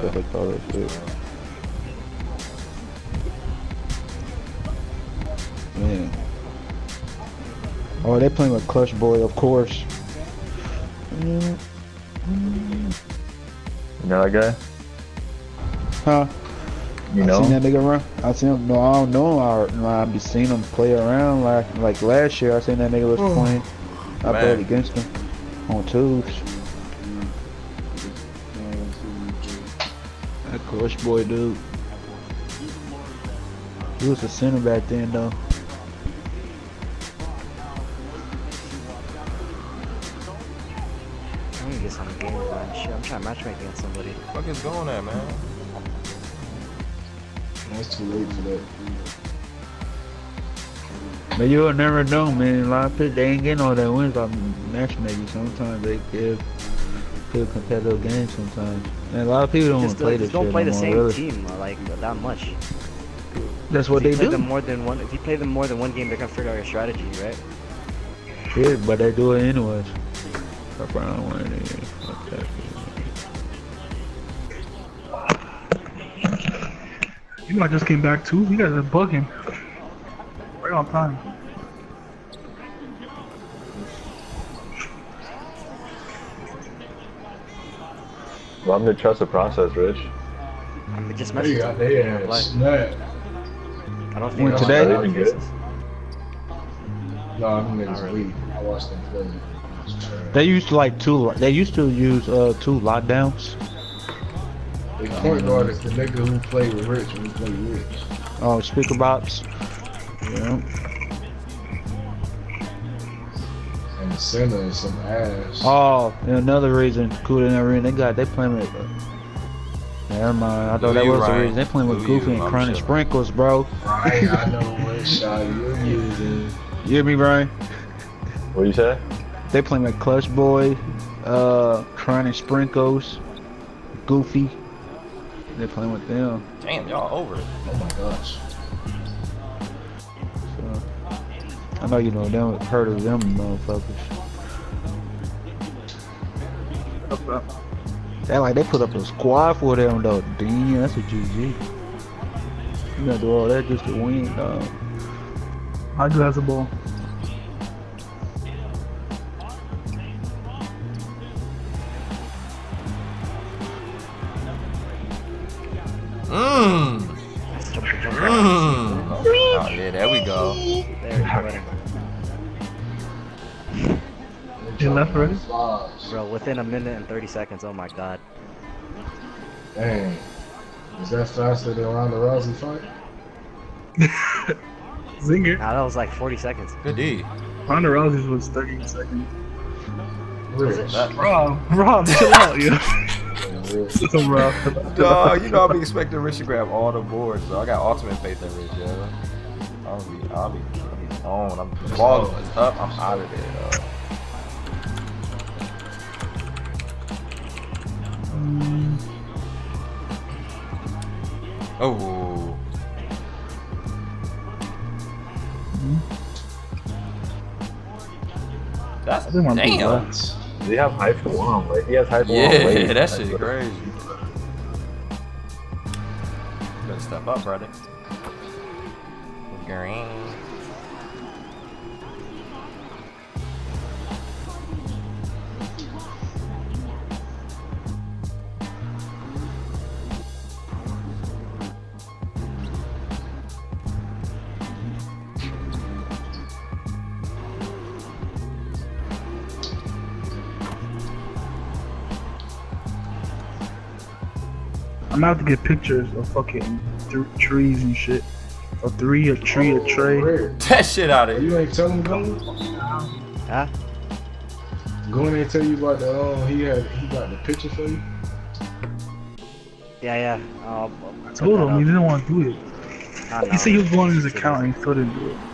Perfect all that shit. Man. Oh, they're playing with Clutch Boy, of course. You know that guy? Huh? You know? I seen that nigga run. I seen him. No, I don't know. I be seeing him play around like last year. I seen that nigga was playing. I played against him on twos. That Clutch Boy dude. He was a center back then though. I need to get some game and shit. I'm trying to matchmake against somebody. What the fuck is going at, man? It's too late for that. But you'll never know, man. A lot of people, they ain't getting all that wins by matchmaking. Sometimes they give good competitive games sometimes. And a lot of people don't want to play this shit. Don't play the same team like that much. That's what they do. If you play them more than one game, they're gonna figure out your strategy, right? Yeah, but they do it anyways. I probably don't want it. Fuck that. You know I just came back too? You guys are bugging. Right on time. Well, I'm gonna trust the process, Rich. I just messed up. I don't think today. No, I'm gonna just leave. I watched them play. They used to use two lockdowns. The point guard is the nigga who played with Rich when he played with Rich. Oh, speaker box. Yeah. And the center is some ass. Oh, and another reason Kuda never in. They playing with. Never mind. I thought that was the reason. They playing with Goofy and Chronic Sprinkles, bro. Right, I know what shot you're using. You hear me, Brian? What you say? They playing with Clutch Boy, Chronic Sprinkles, Goofy. They're playing with them. Damn, y'all over it. Oh my gosh. So, I know you know them, heard of them motherfuckers. That like they put up a squad for them though. Damn, that's a GG. You gotta do all that just to win, dog. I do have the ball. Oh, yeah, there we go. You left already? Bro, within a minute and 30 seconds, oh my god. Dang. Is that faster than Ronda Rousey fight? Zinger. Nah, that was like 40 seconds. Good D. Ronda Rousey's was 30 seconds. Was it? Rob, chill out, you. Dog, you know I'll be expecting Rich to grab all the boards, so I got ultimate faith in Rich, yo. I'll be on. The ball is up, I'm out of there, dog. Oh. That's damn. They have hype for one, like he has hype for one. Yeah, that shit is crazy. Better step up, brother. Green. I'm about to get pictures of fucking trees and shit. A tray. Weird. That shit out of here. You ain't telling Goon? Huh? Goon ain't tell you about the he got the picture for you? Yeah. I told him he didn't want to do it. He said he was going on his account and he still didn't do it.